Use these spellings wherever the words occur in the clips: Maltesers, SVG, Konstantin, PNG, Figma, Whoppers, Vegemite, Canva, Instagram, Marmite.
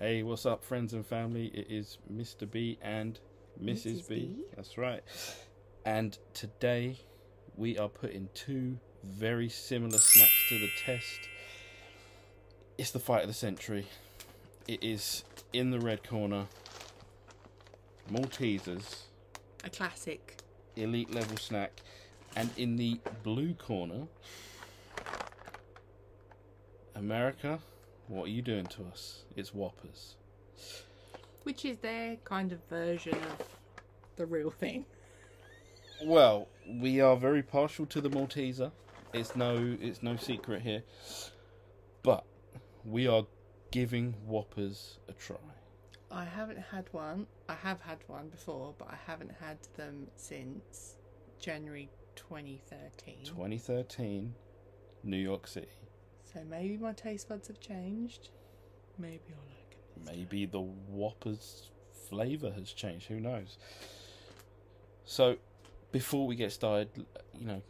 Hey, what's up, friends and family? It is Mr. B and Mrs. B. That's right. And today we are putting two very similar snacks to the test. It's the fight of the century. It is in the red corner, Maltesers, a classic elite level snack, and in the blue corner, America, what are you doing to us? It's Whoppers. Which is their kind of version of the real thing. Well, we are very partial to the Malteser. It's no secret here. But we are giving Whoppers a try. I haven't had one. I have had one before, but I haven't had them since January 2013. 2013, New York City. So maybe my taste buds have changed. Maybe I'll like them. Maybe the Whoppers flavour has changed. Who knows? So before we get started, you know,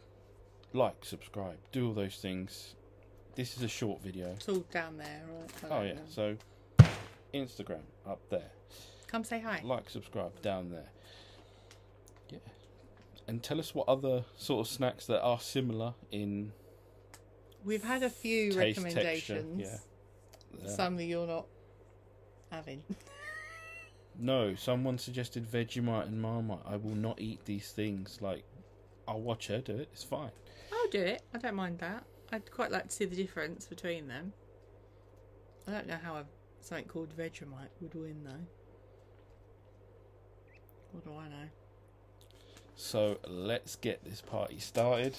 like, subscribe, do all those things. This is a short video. It's all down there, right? Oh yeah. So Instagram up there. Come say hi. Like, subscribe down there. Yeah. And tell us what other sort of snacks that are similar in. We've had a few taste recommendations. Texture, yeah. Some that you're not having. No, someone suggested Vegemite and Marmite. I will not eat these things. Like, I'll watch her do it. It's fine. I'll do it. I don't mind that. I'd quite like to see the difference between them. I don't know how something called Vegemite would win, though. What do I know? So, let's get this party started.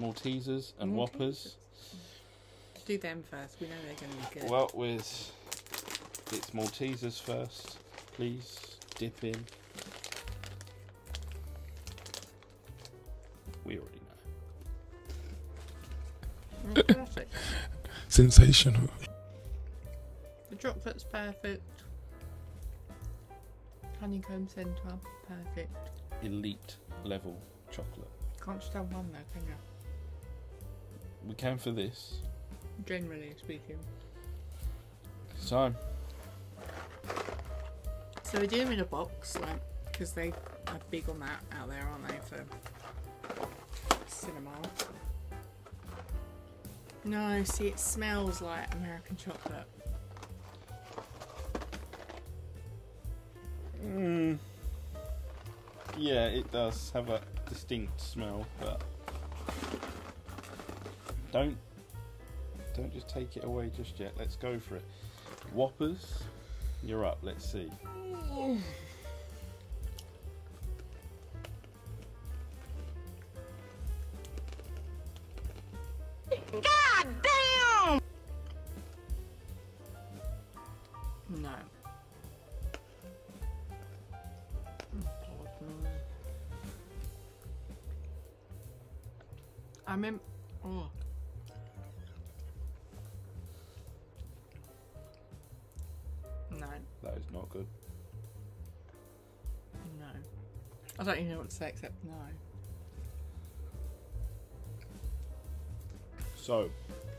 Maltesers and Whoppers. Do them first. We know they're going to be good. Well, it's Maltesers first. Please dip in. We already know. Perfect. Sensational. The chocolate's perfect. Honeycomb centre, perfect. Elite level chocolate. Can't just have one though, can you? We can for this. Generally speaking. So we do them in a box, like, because they are big on that out there, aren't they, for cinema? No, see, it smells like American chocolate. Mm. Yeah, it does have a distinct smell, but don't just take it away just yet. Let's go for it. Whoppers, you're up. Let's see. God damn! No. I remember. Oh. No. That is not good. No. I don't even know what to say except no. So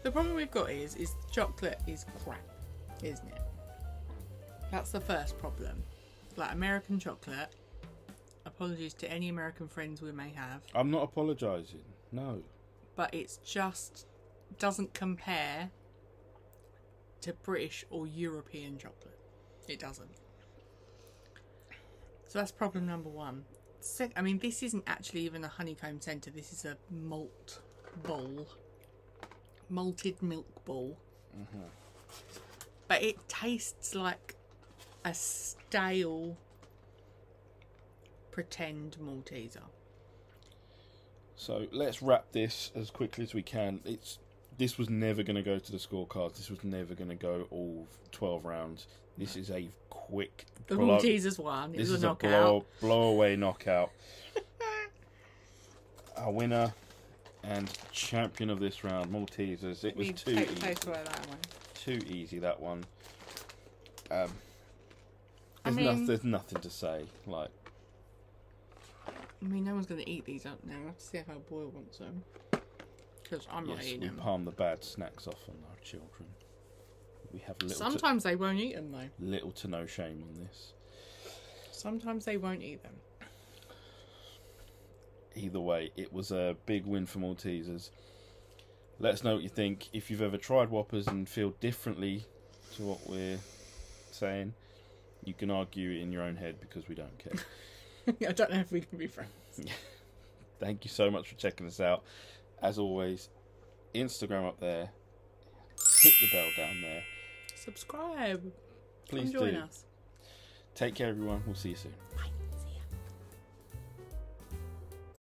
the problem we've got is chocolate is crap, isn't it? That's the first problem. Like, American chocolate. Apologies to any American friends we may have. I'm not apologising. No. But it's just doesn't compare to British or European chocolate. It doesn't. So that's problem number one. I mean, this isn't actually even a honeycomb centre. This is a malt bowl. Malted milk ball. But it tastes like a stale pretend Malteser. So let's wrap this as quickly as we can. This was never going to go to the scorecards. This was never going to go all 12 rounds. This is a quick. The Maltesers won. This is a knockout. Blow away knockout. Our winner and champion of this round, Maltesers. It was too easy. Too easy, that one. There's nothing to say. Like, I mean, no one's going to eat these up now. I have to see if our boy wants them. Because I'm not eating them. Yes, we palm the bad snacks off on our children. We have little sometimes they won't eat them though. Little to no shame on this. Sometimes they won't eat them. Either way, it was a big win for Maltesers. Let us know what you think. If you've ever tried Whoppers and feel differently to what we're saying, you can argue it in your own head because we don't care. I don't know if we can be friends. Thank you so much for checking us out. As always, Instagram up there. Hit the bell down there. Subscribe. Please do. Join us. Take care, everyone. We'll see you soon. Bye.